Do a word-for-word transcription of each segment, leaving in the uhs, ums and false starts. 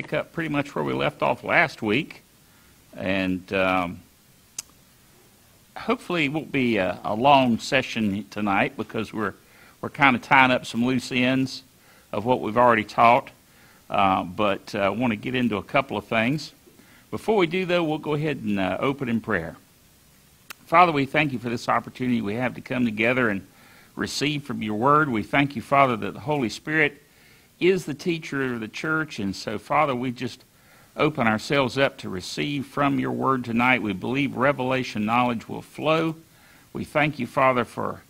pick up pretty much where we left off last week. And um, hopefully it won't be a, a long session tonight, because we're, we're kind of tying up some loose ends of what we've already taught. Uh, but I uh, want to get into a couple of things. Before we do, though, we'll go ahead and uh, open in prayer. Father, we thank you for this opportunity we have to come together and receive from your word. We thank you, Father, that the Holy Spirit is the teacher of the church. And so, Father, we just open ourselves up to receive from your word tonight. We believe revelation knowledge will flow. We thank you, Father, for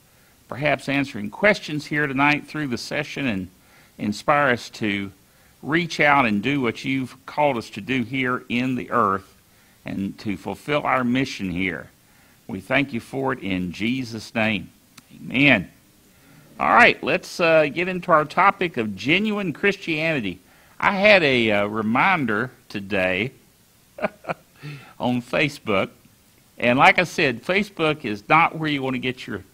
perhaps answering questions here tonight through the session, and inspire us to reach out and do what you've called us to do here in the earth, and to fulfill our mission here. We thank you for it in Jesus' name. Amen. All right, let's uh, get into our topic of genuine Christianity. I had a uh, reminder today on Facebook. And like I said, Facebook is not where you want to get your,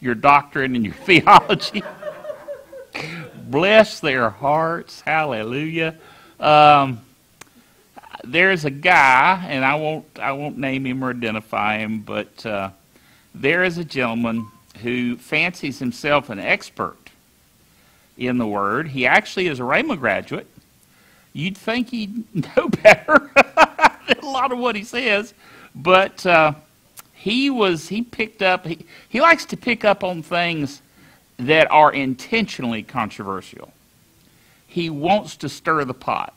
your doctrine and your theology. Bless their hearts. Hallelujah. Um, there's a guy, and I won't, I won't name him or identify him, but uh, there is a gentleman who fancies himself an expert in the Word. He actually is a Rhema graduate. You'd think he'd know better than a lot of what he says, but uh, he was, he picked up, he, he likes to pick up on things that are intentionally controversial. He wants to stir the pot.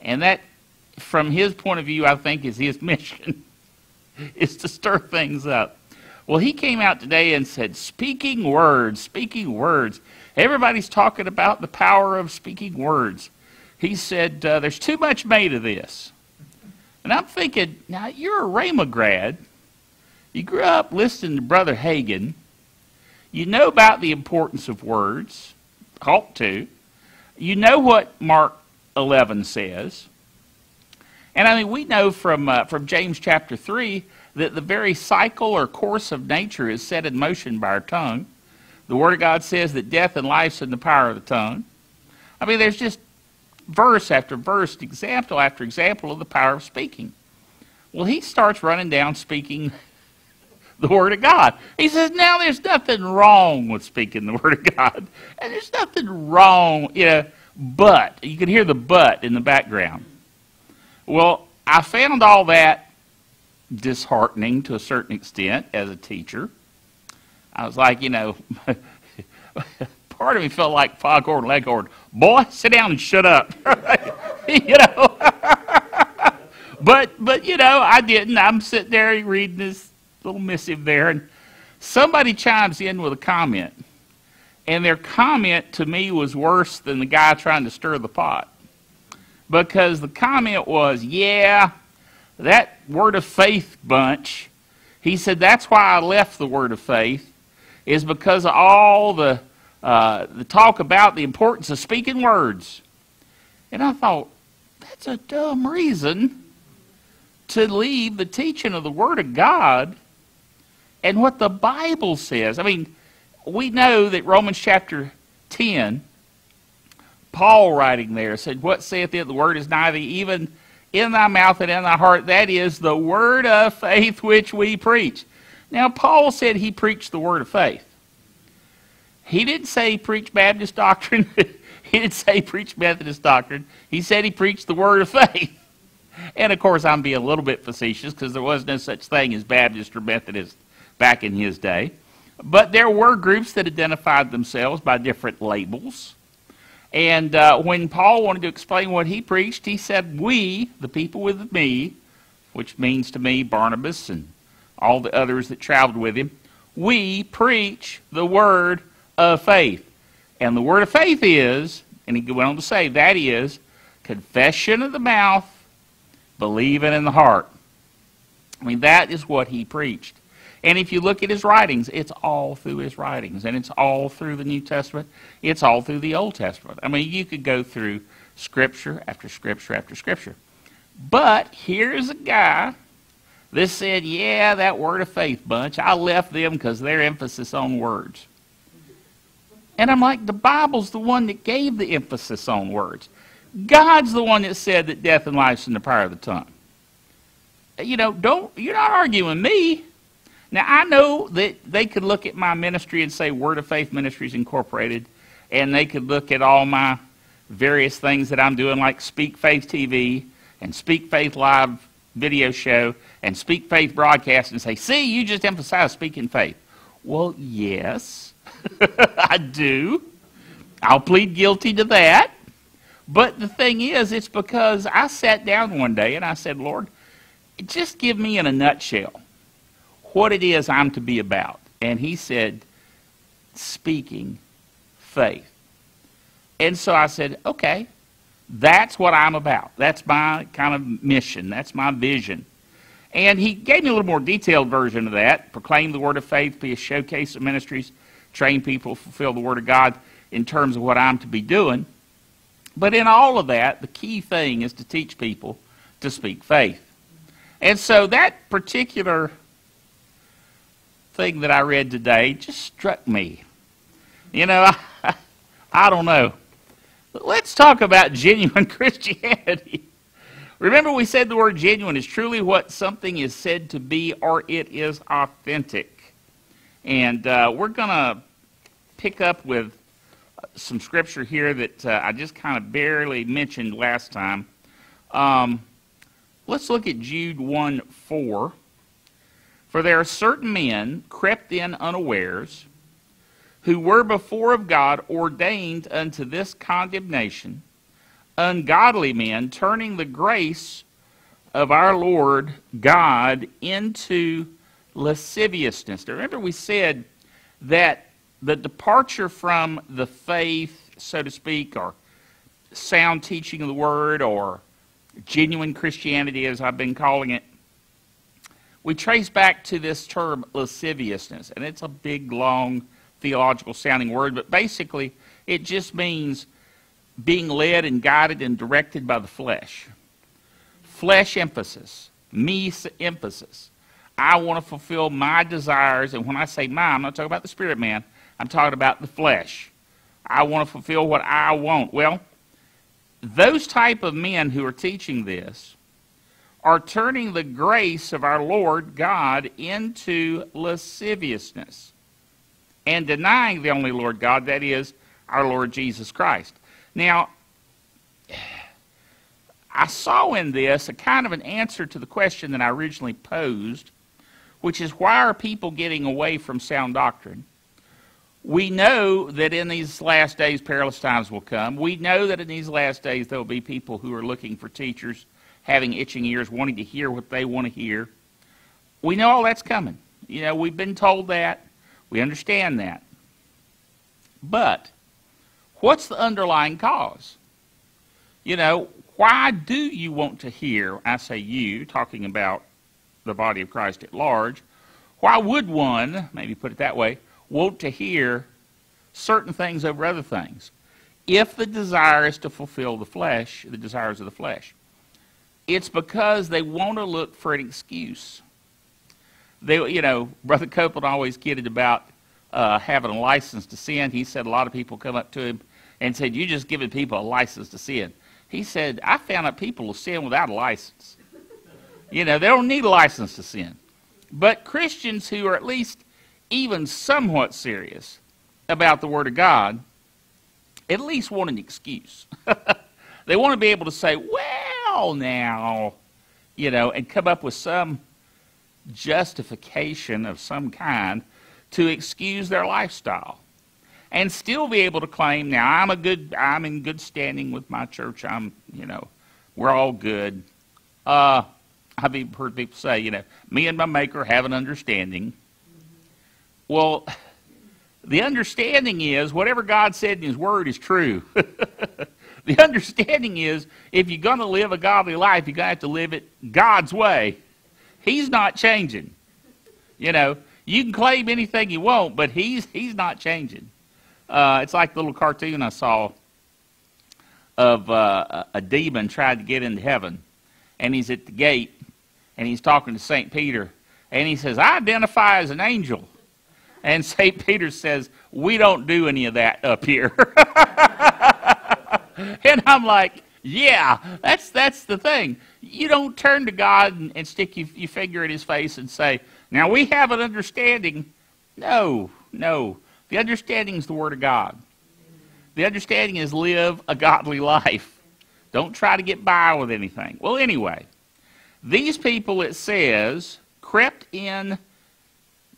And that, from his point of view, I think is his mission, is to stir things up. Well, he came out today and said, speaking words, speaking words. Everybody's talking about the power of speaking words. He said, uh, there's too much made of this. And I'm thinking, now, you're a Rhema grad. You grew up listening to Brother Hagin. You know about the importance of words, ought to. You know what Mark eleven says. And I mean, we know from, uh, from James chapter three that the very cycle or course of nature is set in motion by our tongue. The Word of God says that death and life's in the power of the tongue. I mean, there's just verse after verse, example after example of the power of speaking. Well, he starts running down speaking the Word of God. He says, now there's nothing wrong with speaking the Word of God. And there's nothing wrong, you know, but. You can hear the but in the background. Well, I found all that disheartening to a certain extent as a teacher. I was like, you know, part of me felt like Foghorn Leghorn. Boy, sit down and shut up. You know. but, but, you know, I didn't. I'm sitting there reading this little missive there, and somebody chimes in with a comment. And their comment to me was worse than the guy trying to stir the pot. Because the comment was, yeah, that Word of Faith bunch, he said, that's why I left the Word of Faith, is because of all the, uh, the talk about the importance of speaking words. And I thought, that's a dumb reason to leave the teaching of the Word of God and what the Bible says. I mean, we know that Romans chapter ten, Paul writing there said, what saith it? The word is nigh thee, even in thy mouth and in thy heart. That is the word of faith which we preach. Now, Paul said he preached the word of faith. He didn't say he preached Baptist doctrine. He didn't say he preached Methodist doctrine. He said he preached the word of faith. And, of course, I'm being a little bit facetious, because there was no such thing as Baptist or Methodist back in his day. But there were groups that identified themselves by different labels. And uh, when Paul wanted to explain what he preached, he said, we, the people with me, which means to me Barnabas and all the others that traveled with him, we preach the word of faith. And the word of faith is, and he went on to say, that is confession of the mouth, believing in the heart. I mean, that is what he preached. And if you look at his writings, it's all through his writings. And it's all through the New Testament. It's all through the Old Testament. I mean, you could go through scripture after scripture after scripture. But here's a guy that said, yeah, that word of faith bunch, I left them because their emphasis on words. And I'm like, the Bible's the one that gave the emphasis on words. God's the one that said that death and life's in the power of the tongue. You know, don't, you're not arguing me. Now, I know that they could look at my ministry and say Word of Faith Ministries Incorporated, and they could look at all my various things that I'm doing, like Speak Faith T V and Speak Faith Live Video Show and Speak Faith Broadcast, and say, see, you just emphasize speaking faith. Well, yes, I do. I'll plead guilty to that. But the thing is, it's because I sat down one day and I said, Lord, just give me in a nutshell what it is I'm to be about. And he said, speaking faith. And so I said, okay, that's what I'm about. That's my kind of mission. That's my vision. And he gave me a little more detailed version of that. Proclaim the word of faith, be a showcase of ministries, train people, fulfill the word of God in terms of what I'm to be doing. But in all of that, the key thing is to teach people to speak faith. And so that particular thing that I read today just struck me. You know, I, I don't know. But let's talk about genuine Christianity. Remember, we said the word genuine is truly what something is said to be, or it is authentic. And uh, we're going to pick up with some scripture here that uh, I just kind of barely mentioned last time. Um, let's look at Jude one four. For there are certain men crept in unawares, who were before of God ordained unto this condemnation, ungodly men, turning the grace of our Lord God into lasciviousness. Now, remember we said that the departure from the faith, so to speak, or sound teaching of the word, or genuine Christianity, as I've been calling it, we trace back to this term lasciviousness. And it's a big, long, theological-sounding word, but basically it just means being led and guided and directed by the flesh. Flesh emphasis. Me emphasis. I want to fulfill my desires. And when I say my, I'm not talking about the spirit man. I'm talking about the flesh. I want to fulfill what I want. Well, those type of men who are teaching this are turning the grace of our Lord God into lasciviousness and denying the only Lord God, that is, our Lord Jesus Christ. Now, I saw in this a kind of an answer to the question that I originally posed, which is, why are people getting away from sound doctrine? We know that in these last days, perilous times will come. We know that in these last days, there will be people who are looking for teachers, having itching ears, wanting to hear what they want to hear. We know all that's coming. You know, we've been told that. We understand that. But what's the underlying cause? You know, why do you want to hear, I say you, talking about the body of Christ at large, why would one, maybe put it that way, want to hear certain things over other things? If the desire is to fulfill the flesh, the desires of the flesh, it's because they want to look for an excuse. They, you know, Brother Copeland always kidded about uh, having a license to sin. He said a lot of people come up to him and said, "You just giving people a license to sin." He said, "I found out people will sin without a license." You know, they don't need a license to sin. But Christians who are at least even somewhat serious about the Word of God at least want an excuse. They want to be able to say, "Well, now," you know, and come up with some justification of some kind to excuse their lifestyle, and still be able to claim, "Now I'm a good, I'm in good standing with my church. I'm, you know, we're all good." Uh, I've even heard people say, "You know, me and my Maker have an understanding." Well, the understanding is whatever God said in His Word is true. The understanding is if you're going to live a godly life, you're going to have to live it God's way. He's not changing. You know, you can claim anything you want, but he's, he's not changing. Uh, it's like the little cartoon I saw of uh, a demon trying to get into heaven. And he's at the gate, and he's talking to Saint Peter. And he says, "I identify as an angel." And Saint Peter says, "We don't do any of that up here." And I'm like, Yeah, that's, that's the thing. You don't turn to God and, and stick your, your finger in his face and say, now we have an understanding. No, no. The understanding is the Word of God. The understanding is live a godly life. Don't try to get by with anything. Well, anyway, these people, it says, crept in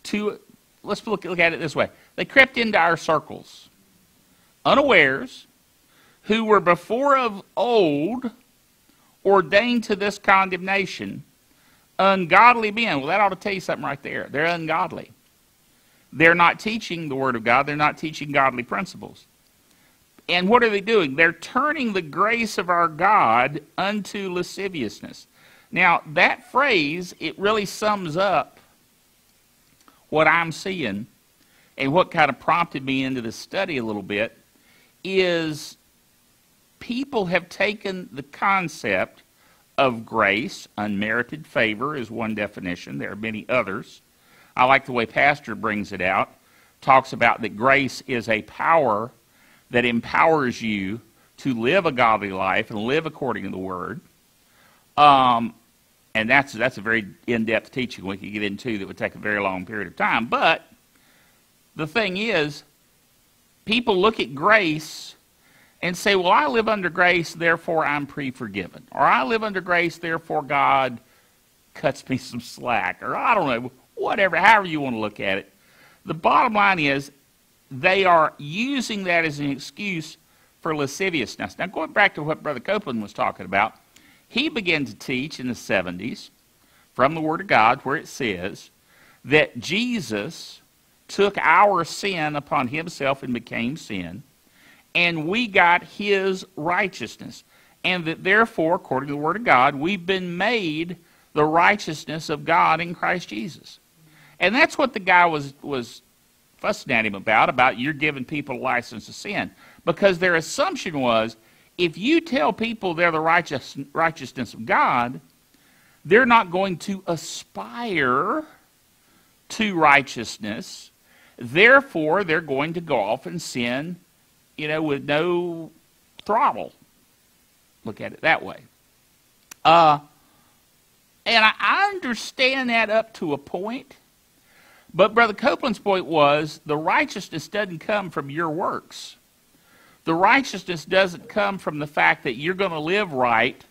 to, let's look, look at it this way. They crept into our circles, unawares, who were before of old ordained to this condemnation, ungodly men. Well, that ought to tell you something right there. They're ungodly. They're not teaching the Word of God. They're not teaching godly principles. And what are they doing? They're turning the grace of our God unto lasciviousness. Now, that phrase, it really sums up what I'm seeing and what kind of prompted me into this study a little bit is people have taken the concept of grace, unmerited favor is one definition. There are many others. I like the way Pastor brings it out, talks about that grace is a power that empowers you to live a godly life and live according to the Word. Um, and that's, that's a very in-depth teaching we could get into that would take a very long period of time. But the thing is, people look at grace and say, well, I live under grace, therefore I'm pre-forgiven. Or I live under grace, therefore God cuts me some slack. Or I don't know. Whatever, however you want to look at it. The bottom line is they are using that as an excuse for lasciviousness. Now, going back to what Brother Copeland was talking about, he began to teach in the seventies from the Word of God where it says that Jesus took our sin upon himself and became sin, and we got his righteousness, and that therefore, according to the Word of God, we've been made the righteousness of God in Christ Jesus. And that's what the guy was, was fussing at him about, about you're giving people a license to sin. Because their assumption was, if you tell people they're the righteous, righteousness of God, they're not going to aspire to righteousness. Therefore, they're going to go off and sin, you know, with no throttle. Look at it that way. Uh, and I, I understand that up to a point. But Brother Copeland's point was, the righteousness doesn't come from your works. The righteousness doesn't come from the fact that you're going to live right.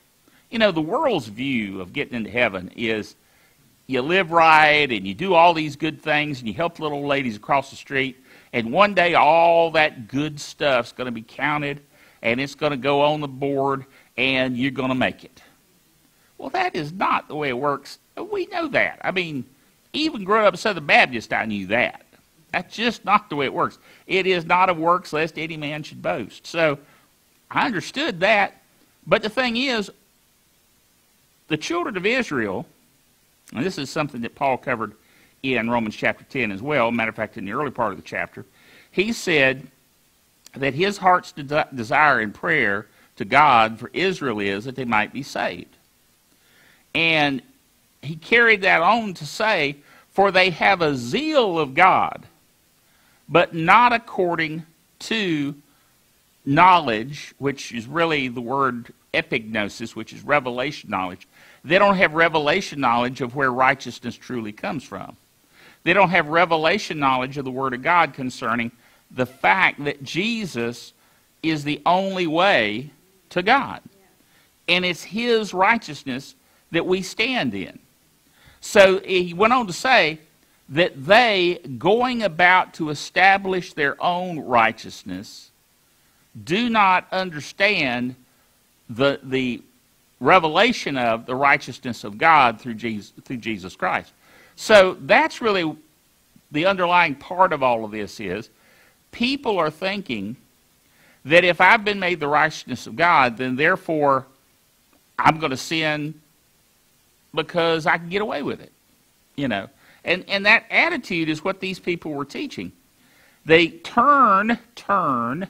You know, the world's view of getting into heaven is you live right and you do all these good things and you help little old ladies across the street, and one day all that good stuff's going to be counted and it's going to go on the board and you're going to make it. Well, that is not the way it works. We know that. I mean, even growing up Southern Baptist, I knew that. That's just not the way it works. It is not of works, lest any man should boast. So I understood that. But the thing is, the children of Israel, and this is something that Paul covered in Romans chapter ten as well, matter of fact, in the early part of the chapter, he said that his heart's de- desire in prayer to God for Israel is that they might be saved. And he carried that on to say, for they have a zeal of God, but not according to knowledge, which is really the word epignosis, which is revelation knowledge. They don't have revelation knowledge of where righteousness truly comes from. They don't have revelation knowledge of the Word of God concerning the fact that Jesus is the only way to God. And it's his righteousness that we stand in. So he went on to say that they, going about to establish their own righteousness, do not understand the, the revelation of the righteousness of God through Jesus, through Jesus Christ. So that's really the underlying part of all of this is people are thinking that if I've been made the righteousness of God, then therefore I'm going to sin because I can get away with it, you know. And, and that attitude is what these people were teaching. They turn, turn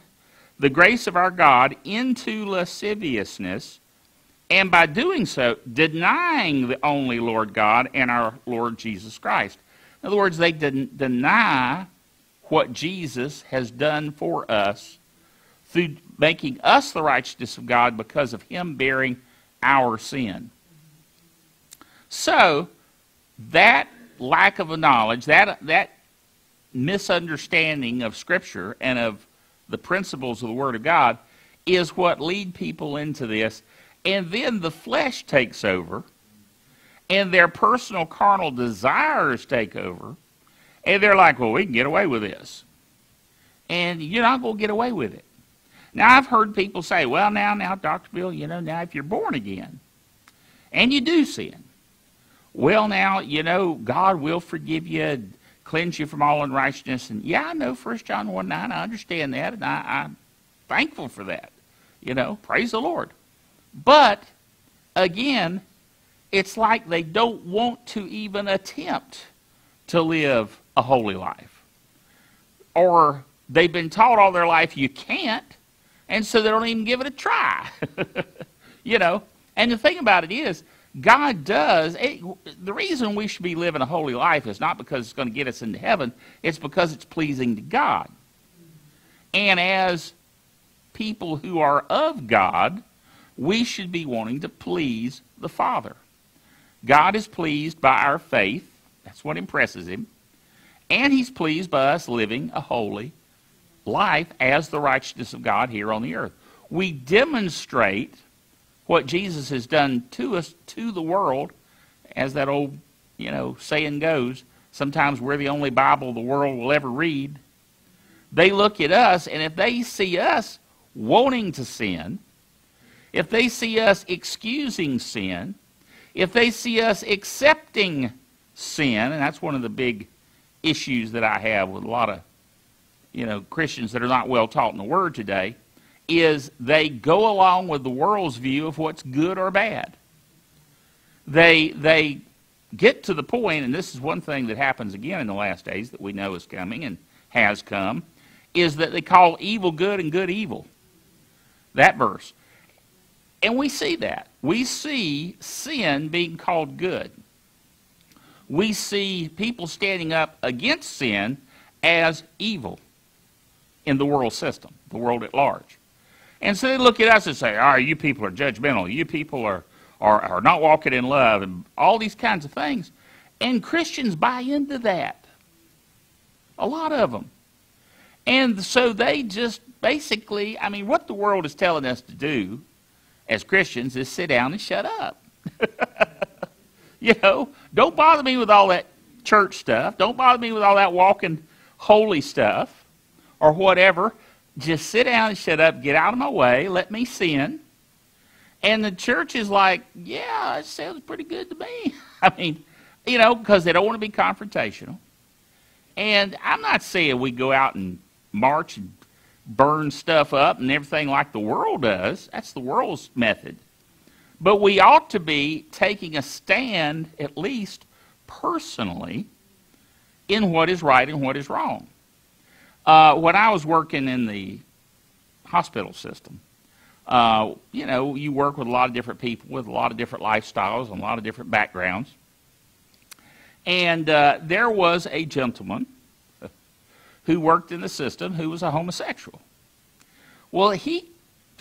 the grace of our God into lasciviousness, and by doing so, denying the only Lord God and our Lord Jesus Christ. In other words, they den- deny what Jesus has done for us through making us the righteousness of God because of him bearing our sin. So that lack of a knowledge, that, that misunderstanding of Scripture and of the principles of the Word of God is what lead people into this. And then the flesh takes over, and their personal carnal desires take over, and they're like, well, we can get away with this. And you're not going to get away with it. Now, I've heard people say, well, now, now, Doctor Bill, you know, now if you're born again, and you do sin, well, now, you know, God will forgive you, cleanse you from all unrighteousness. And yeah, I know First John one nine, I understand that, and I, I'm thankful for that. You know, praise the Lord. But, again, it's like they don't want to even attempt to live a holy life. Or they've been taught all their life you can't, and so they don't even give it a try. You know, and the thing about it is, God does, it, the reason we should be living a holy life is not because it's going to get us into heaven, it's because it's pleasing to God. And as people who are of God, we should be wanting to please the Father. God is pleased by our faith, that's what impresses him, and he's pleased by us living a holy life as the righteousness of God here on the earth. We demonstrate what Jesus has done to us, to the world, as that old, you know, saying goes, sometimes we're the only Bible the world will ever read. They look at us, and if they see us wanting to sin, if they see us excusing sin, if they see us accepting sin, and that's one of the big issues that I have with a lot of, you know, Christians that are not well taught in the Word today, is they go along with the world's view of what's good or bad. They, they get to the point, and this is one thing that happens again in the last days that we know is coming and has come, is that they call evil good and good evil. That verse. And we see that. We see sin being called good. We see people standing up against sin as evil in the world system, the world at large. And so they look at us and say, all right, you people are judgmental. You people are, are, are not walking in love and all these kinds of things. And Christians buy into that. A lot of them. And so they just basically, I mean, what the world is telling us to do as Christians is sit down and shut up. You know, don't bother me with all that church stuff. Don't bother me with all that walking holy stuff or whatever. Just sit down and shut up. Get out of my way. Let me sin. And the church is like, yeah, it sounds pretty good to me. I mean, you know, because they don't want to be confrontational. And I'm not saying we go out and march and burn stuff up and everything like the world does. That's the world's method. But we ought to be taking a stand, at least personally, in what is right and what is wrong. Uh, when I was working in the hospital system, uh, you know, you work with a lot of different people with a lot of different lifestyles and a lot of different backgrounds. And uh, there was a gentleman who worked in the system who was a homosexual. Well, he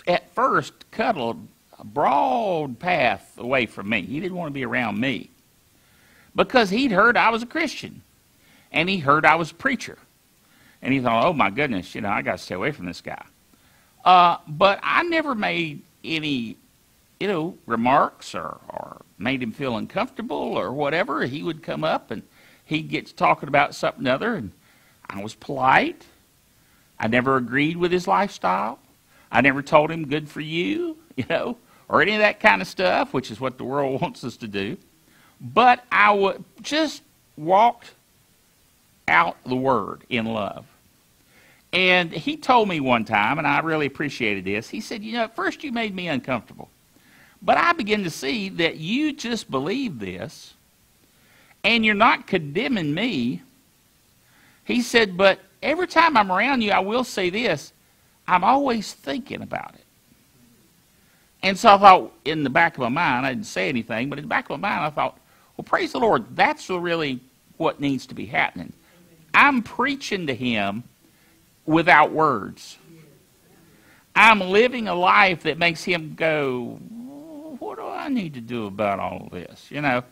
at first cuddled a broad path away from me. He didn't want to be around me because he'd heard I was a Christian, and he heard I was a preacher. And he thought, oh, my goodness, you know, I got to stay away from this guy. Uh, but I never made any, you know, remarks or, or made him feel uncomfortable or whatever. He would come up, and he'd get to talking about something other, and I was polite. I never agreed with his lifestyle. I never told him good for you, you know, or any of that kind of stuff, which is what the world wants us to do. But I would just walked out the Word in love. And he told me one time, and I really appreciated this, he said, you know, at first you made me uncomfortable, but I begin to see that you just believe this, and you're not condemning me. He said, but every time I'm around you, I will say this, I'm always thinking about it. And so I thought in the back of my mind, I didn't say anything, but in the back of my mind I thought, well, praise the Lord, that's really what needs to be happening. I'm preaching to him without words. I'm living a life that makes him go, what do I need to do about all this? You know,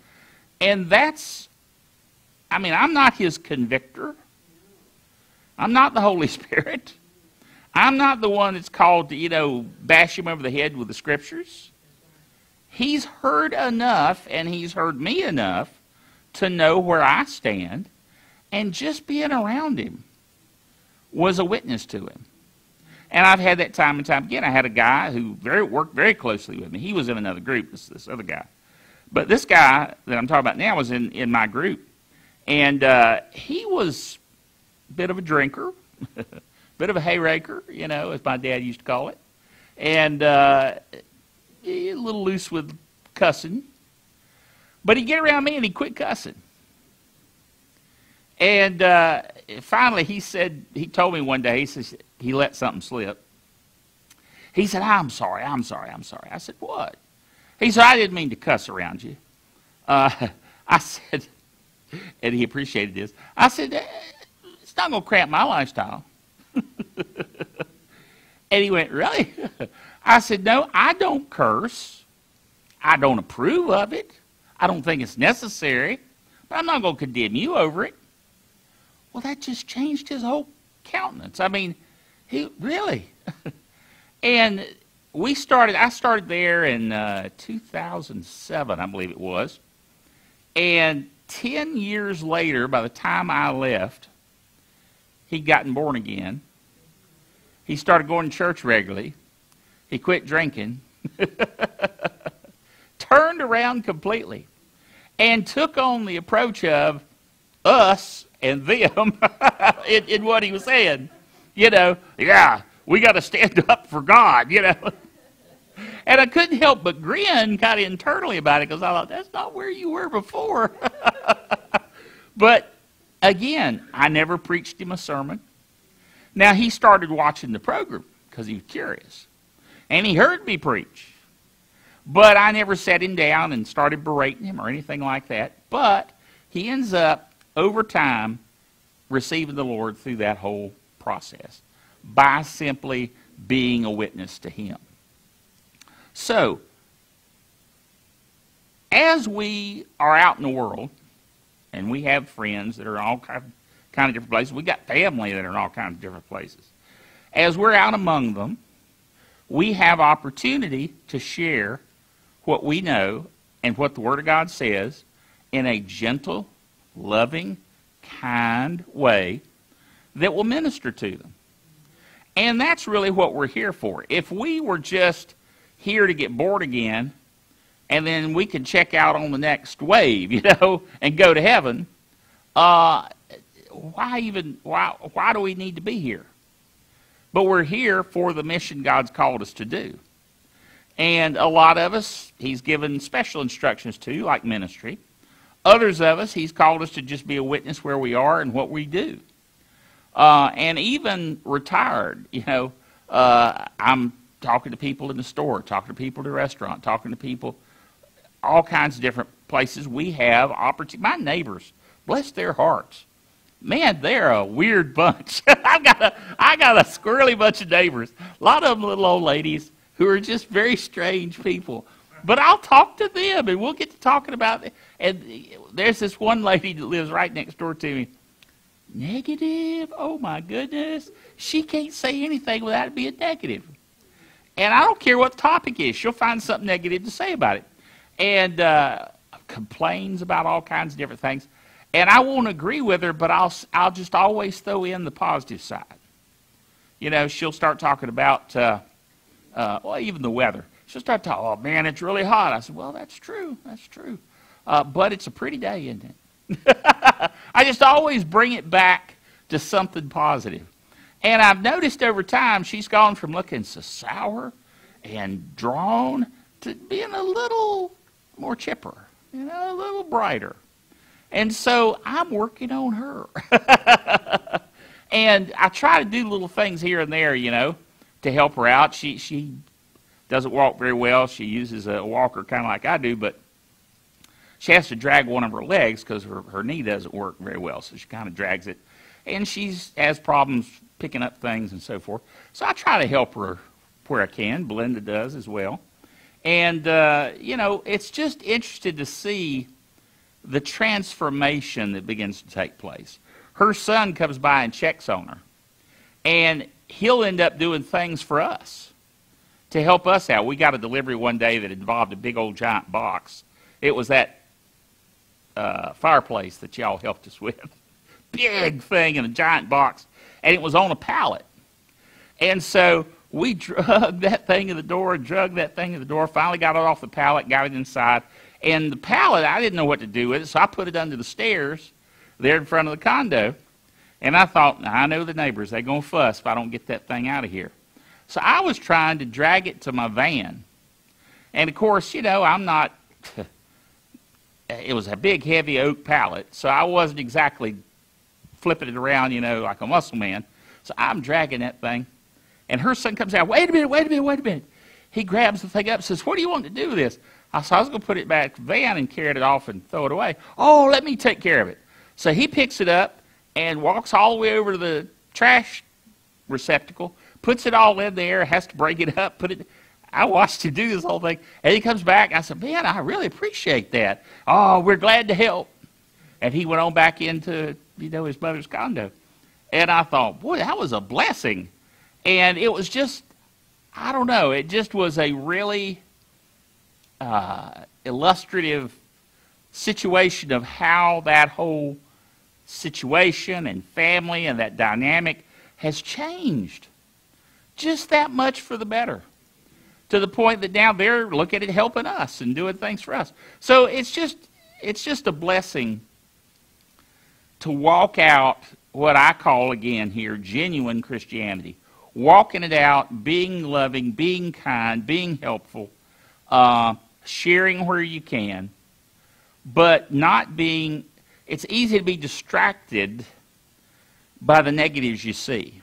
and that's, I mean, I'm not his convictor. I'm not the Holy Spirit. I'm not the one that's called to, you know, bash him over the head with the scriptures. He's heard enough, and he's heard me enough to know where I stand, and just being around him was a witness to him. And I've had that time and time again. I had a guy who very, worked very closely with me. He was in another group, this, this other guy. But this guy that I'm talking about now was in, in my group. And uh, he was a bit of a drinker, a bit of a hayraker, you know, as my dad used to call it. And uh, a little loose with cussing. But he'd get around me and he'd quit cussing. And uh, finally he said, he told me one day, he says, he let something slip. He said, I'm sorry, I'm sorry, I'm sorry. I said, what? He said, I didn't mean to cuss around you. Uh, I said, and he appreciated this, I said, it's not going to cramp my lifestyle. And he went, really? I said, no, I don't curse. I don't approve of it. I don't think it's necessary. But I'm not going to condemn you over it. Well, that just changed his whole countenance. I mean, He, really? And we started, I started there in uh, two thousand seven, I believe it was. And ten years later, by the time I left, he'd gotten born again. He started going to church regularly. He quit drinking. Turned around completely. And took on the approach of us and them in, in what he was saying. You know, yeah, we got to stand up for God, you know. And I couldn't help but grin kind of internally about it, because I thought, that's not where you were before. But, again, I never preached him a sermon. Now, he started watching the program because he was curious. And he heard me preach. But I never sat him down and started berating him or anything like that. But he ends up, over time, receiving the Lord through that whole process by simply being a witness to him. So, as we are out in the world, and we have friends that are in all kind of, kind of different places, we got family that are in all kinds of different places. As we're out among them, we have opportunity to share what we know and what the Word of God says in a gentle, loving, kind way that will minister to them. And that's really what we're here for. If we were just here to get born again, and then we can check out on the next wave, you know, and go to heaven, uh, why even, why, why do we need to be here? But we're here for the mission God's called us to do. And a lot of us, he's given special instructions to, like ministry. Others of us, he's called us to just be a witness where we are and what we do. Uh, and even retired, you know, uh, I'm talking to people in the store, talking to people at a restaurant, talking to people, all kinds of different places. We have opportunity. My neighbors, bless their hearts. Man, they're a weird bunch. I've got a, I got a squirrely bunch of neighbors. A lot of them little old ladies who are just very strange people. But I'll talk to them, and we'll get to talking about it. And there's this one lady that lives right next door to me. Negative, oh my goodness. She can't say anything without it being negative. And I don't care what the topic is. She'll find something negative to say about it. And uh, complains about all kinds of different things. And I won't agree with her, but I'll, I'll just always throw in the positive side. You know, she'll start talking about, uh, uh, well, even the weather. She'll start talking, oh man, it's really hot. I said, well, that's true, that's true. Uh, but it's a pretty day, isn't it? I just always bring it back to something positive. And I've noticed over time she's gone from looking so sour and drawn to being a little more chipper, you know, a little brighter. And so I'm working on her. And I try to do little things here and there, you know, to help her out. She, she doesn't walk very well. She uses a walker kind of like I do, but she has to drag one of her legs because her, her knee doesn't work very well, so she kind of drags it. And she has problems picking up things and so forth. So I try to help her where I can. Belinda does as well. And, uh, you know, it's just interesting to see the transformation that begins to take place. Her son comes by and checks on her. And he'll end up doing things for us to help us out. We got a delivery one day that involved a big old giant box. It was that uh, fireplace that y'all helped us with. Big thing in a giant box. And it was on a pallet. And so we drug that thing in the door, drug that thing in the door, finally got it off the pallet, got it inside. And the pallet, I didn't know what to do with it, so I put it under the stairs there in front of the condo. And I thought, now, I know the neighbors, they're going to fuss if I don't get that thing out of here. So I was trying to drag it to my van. And, of course, you know, I'm not, it was a big, heavy oak pallet, so I wasn't exactly flipping it around, you know, like a muscle man. So I'm dragging that thing. And her son comes out, wait a minute, wait a minute, wait a minute. He grabs the thing up and says, what do you want to do with this? I said, I was going to put it back in the van and carry it off and throw it away. Oh, let me take care of it. So he picks it up and walks all the way over to the trash receptacle, puts it all in there, has to break it up, put it. I watched him do this whole thing. And he comes back. I said, man, I really appreciate that. Oh, we're glad to help. And he went on back into, you know, his mother's condo. And I thought, boy, that was a blessing. And it was just, I don't know, it just was a really uh, illustrative situation of how that whole situation and family and that dynamic has changed just that much for the better, to the point that now they're looking at helping us and doing things for us. So it's just, it's just a blessing to walk out what I call again here genuine Christianity, walking it out, being loving, being kind, being helpful, uh, sharing where you can, but not being, it's easy to be distracted by the negatives you see.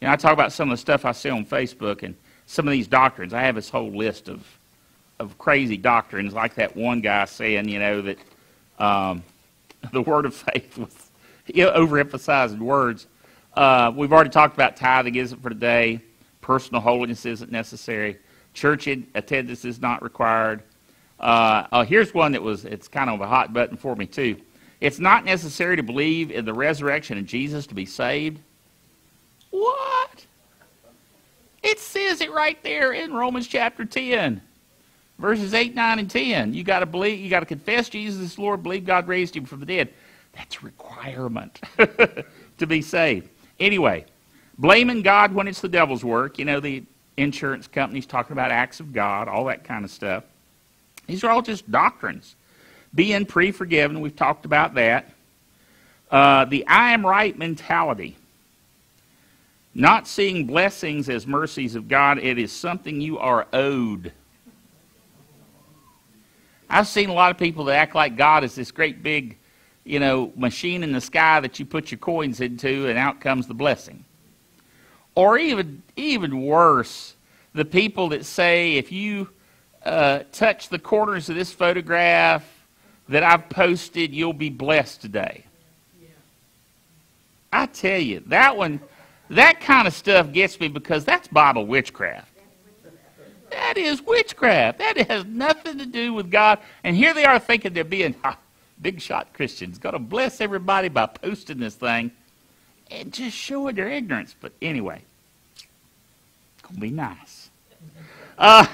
You know, I talk about some of the stuff I see on Facebook and some of these doctrines. I have this whole list of, of crazy doctrines, like that one guy saying, you know, that um, the word of faith was, you know, overemphasizing words. Uh, we've already talked about tithing isn't for today. Personal holiness isn't necessary. Church attendance is not required. Uh, oh, here's one that was, it's kind of a hot button for me, too. It's not necessary to believe in the resurrection of Jesus to be saved. What? It says it right there in Romans chapter ten, verses eight, nine, and ten. You got to believe, you got to confess Jesus is Lord, believe God raised him from the dead. That's a requirement to be saved. Anyway, blaming God when it's the devil's work. You know, the insurance companies talking about acts of God, all that kind of stuff. These are all just doctrines. Being pre-forgiven, we've talked about that. Uh, the I am right mentality. Not seeing blessings as mercies of God, it is something you are owed. I've seen a lot of people that act like God is this great big, you know, machine in the sky that you put your coins into and out comes the blessing. Or even, even worse, the people that say if you uh, touch the corners of this photograph that I've posted, you'll be blessed today. Yeah. I tell you, that one, that kind of stuff gets me, because that's Bible witchcraft. That is witchcraft. That has nothing to do with God. And here they are thinking they're being ah, big shot Christians, going to bless everybody by posting this thing and just showing their ignorance. But anyway, it's going to be nice. Uh,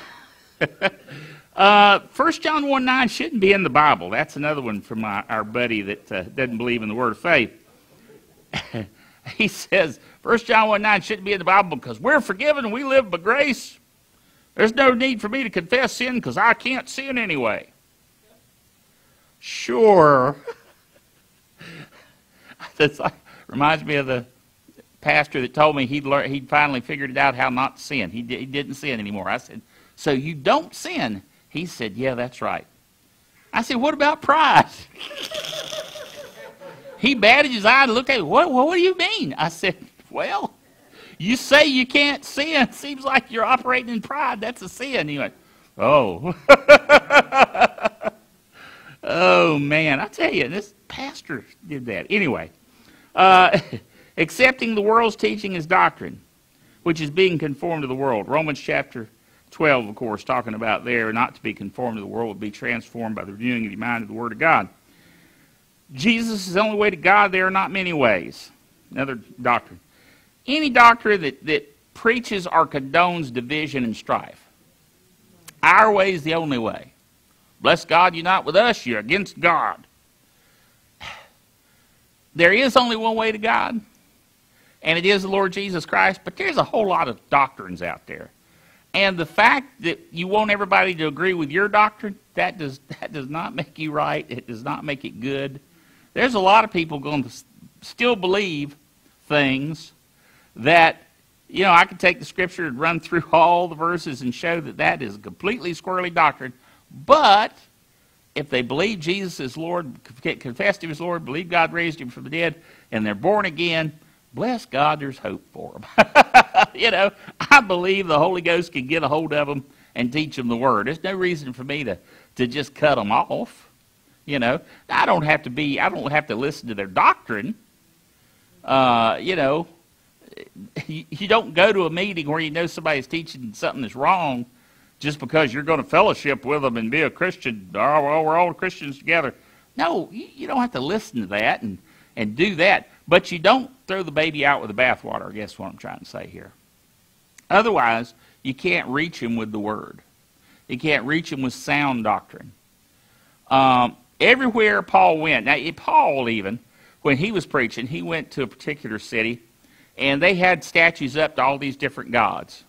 Uh, First John one nine shouldn't be in the Bible. That's another one from my, our buddy that uh, doesn't believe in the word of faith. He says, First John one nine shouldn't be in the Bible because we're forgiven and we live by grace. There's no need for me to confess sin because I can't sin anyway. Sure. That's like, reminds me of the pastor that told me he'd, learned, he'd finally figured it out how not to sin. He, he didn't sin anymore. I said, so you don't sin? He said, yeah, that's right. I said, what about pride? He batted his eye and looked at me, what, what, what do you mean? I said, well, you say you can't sin. Seems like you're operating in pride. That's a sin. He went, oh. Oh, man. I tell you, this pastor did that. Anyway, uh, accepting the world's teaching as doctrine. which is being conformed to the world. Romans chapter twelve, of course, talking about there, not to be conformed to the world, but be transformed by the renewing of your mind of the Word of God. Jesus is the only way to God. There are not many ways. Another doctrine. Any doctrine that, that preaches or condones division and strife. Our way is the only way. Bless God, you're not with us, you're against God. There is only one way to God, and it is the Lord Jesus Christ, but there's a whole lot of doctrines out there. And the fact that you want everybody to agree with your doctrine, that does, that does not make you right. It does not make it good. There's a lot of people going to still believe things that, you know, I could take the scripture and run through all the verses and show that that is a completely squirrely doctrine. But if they believe Jesus is Lord, confessed Him as Lord, believe God raised Him from the dead, and they're born again, bless God, there's hope for them. You know, I believe the Holy Ghost can get a hold of them and teach them the Word. There's no reason for me to, to just cut them off. You know, I don't have to be, I don't have to listen to their doctrine. Uh, you know, you, you don't go to a meeting where you know somebody's teaching something that's wrong just because you're going to fellowship with them and be a Christian. Oh, well, we're all Christians together. No, you, you don't have to listen to that and, and do that. But you don't throw the baby out with the bathwater, I guess what I'm trying to say here. Otherwise, you can't reach him with the Word. You can't reach him with sound doctrine. Um, everywhere Paul went, now Paul even, when he was preaching, he went to a particular city, and they had statues up to all these different gods.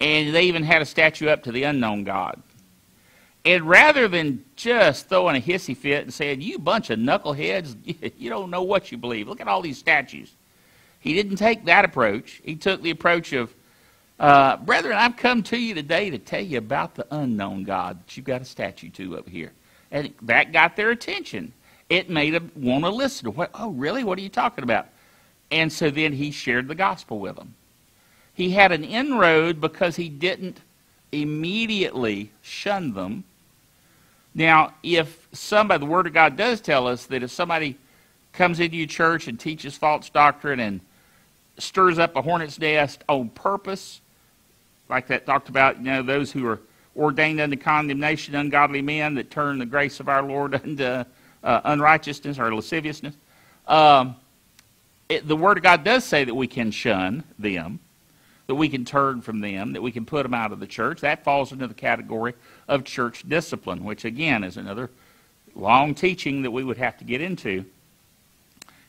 And they even had a statue up to the unknown God. And rather than just throwing a hissy fit and saying, you bunch of knuckleheads, you don't know what you believe. Look at all these statues. He didn't take that approach. He took the approach of, uh, brethren, I've come to you today to tell you about the unknown God that you've got a statue to up here. And that got their attention. It made them want to listen to what, oh, really? What are you talking about? And so then he shared the gospel with them. He had an inroad because he didn't immediately shun them. Now, if somebody, the Word of God does tell us that if somebody comes into your church and teaches false doctrine and stirs up a hornet's nest on purpose, like that talked about, you know, those who are ordained unto condemnation, ungodly men that turn the grace of our Lord unto uh, unrighteousness or lasciviousness, um, it, the Word of God does say that we can shun them, that we can turn from them, that we can put them out of the church. That falls into the category of church discipline, which again is another long teaching that we would have to get into.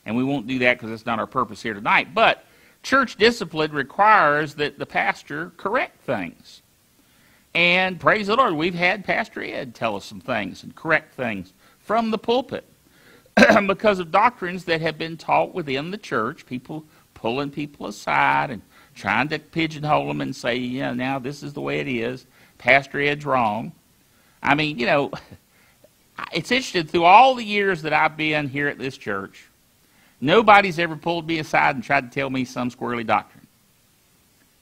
And we won't do that because that's not our purpose here tonight. But church discipline requires that the pastor correct things. And praise the Lord, we've had Pastor Ed tell us some things and correct things from the pulpit because of doctrines that have been taught within the church, people pulling people aside and trying to pigeonhole them and say, you know, now this is the way it is. Pastor Ed's wrong. I mean, you know, it's interesting, through all the years that I've been here at this church, nobody's ever pulled me aside and tried to tell me some squirrely doctrine.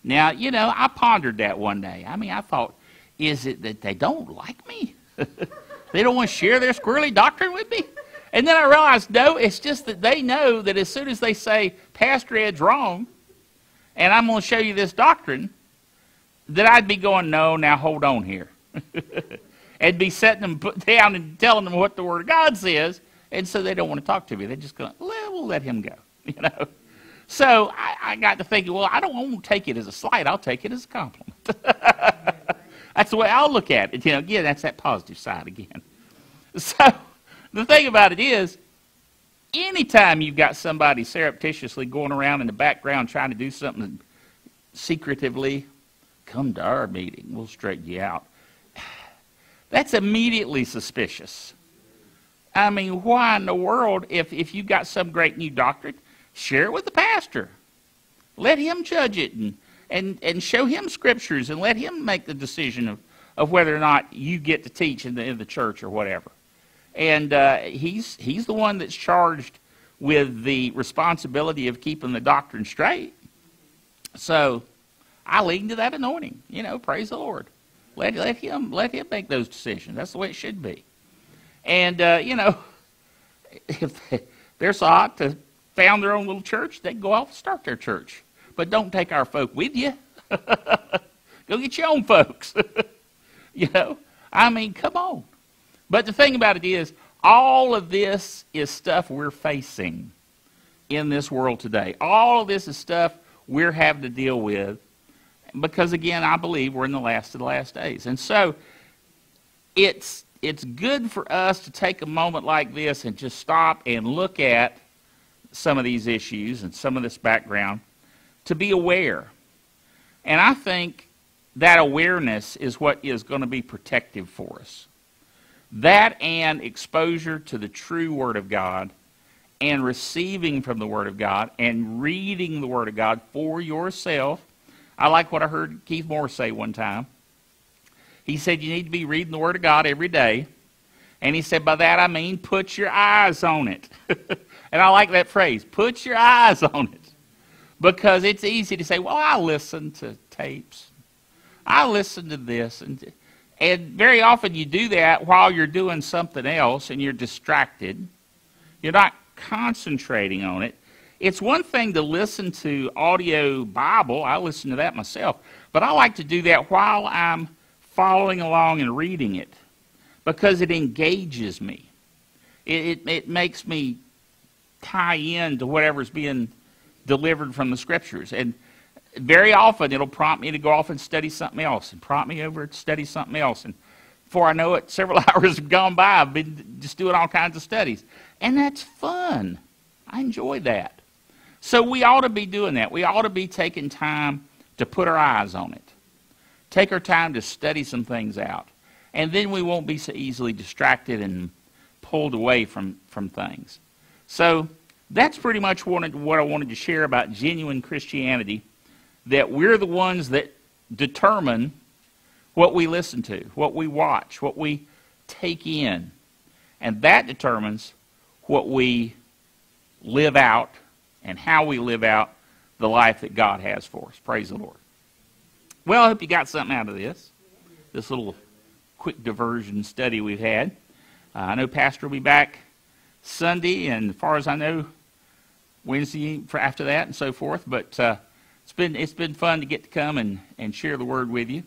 Now, you know, I pondered that one day. I mean, I thought, is it that they don't like me? They don't want to share their squirrely doctrine with me? And then I realized, no, it's just that they know that as soon as they say, Pastor Ed's wrong, and I'm going to show you this doctrine, that I'd be going, no, now hold on here. I'd be setting them down and telling them what the Word of God says, and so they don't want to talk to me. They're just going, well, we'll let him go, you know. So I, I got to thinking, well, I don't want to take it as a slight. I'll take it as a compliment. That's the way I'll look at it. You know, again, that's that positive side again. So the thing about it is, anytime you've got somebody surreptitiously going around in the background trying to do something secretively, come to our meeting, we'll straighten you out. That's immediately suspicious. I mean, why in the world, if, if you've got some great new doctrine, share it with the pastor. Let him judge it and, and, and show him scriptures and let him make the decision of, of whether or not you get to teach in the, in the church or whatever. And uh, he's, he's the one that's charged with the responsibility of keeping the doctrine straight. So I lean to that anointing, you know, praise the Lord. Let, let, him, let him make those decisions. That's the way it should be. And, uh, you know, if they're so hot to found their own little church, they can go off and start their church. but don't take our folk with you. Go get your own folks. You know, I mean, come on. But the thing about it is, all of this is stuff we're facing in this world today. All of this is stuff we're having to deal with because, again, I believe we're in the last of the last days. And so it's, it's good for us to take a moment like this and just stop and look at some of these issues and some of this background to be aware. And I think that awareness is what is going to be protective for us. That and exposure to the true Word of God and receiving from the Word of God and reading the Word of God for yourself. I like what I heard Keith Moore say one time. He said you need to be reading the Word of God every day. And he said by that I mean put your eyes on it. And I like that phrase, put your eyes on it. Because it's easy to say, well, I listen to tapes. I listen to this. And, and very often you do that while you're doing something else and you're distracted. You're not concentrating on it. It's one thing to listen to audio Bible. I listen to that myself. But I like to do that while I'm following along and reading it because it engages me. It, it, it makes me tie in to whatever's being delivered from the Scriptures. And very often it'll prompt me to go off and study something else and prompt me over to study something else. And before I know it, several hours have gone by. I've been just doing all kinds of studies. And that's fun. I enjoy that. So we ought to be doing that. We ought to be taking time to put our eyes on it. Take our time to study some things out. And then we won't be so easily distracted and pulled away from, from things. So that's pretty much wanted, what I wanted to share about genuine Christianity, that we're the ones that determine what we listen to, what we watch, what we take in. And that determines what we live out and how we live out the life that God has for us. Praise the Lord. Well, I hope you got something out of this, this little quick diversion study we've had. Uh, I know Pastor will be back Sunday, and as far as I know, Wednesday for after that and so forth. But uh, it's been it's been fun to get to come and, and share the word with you.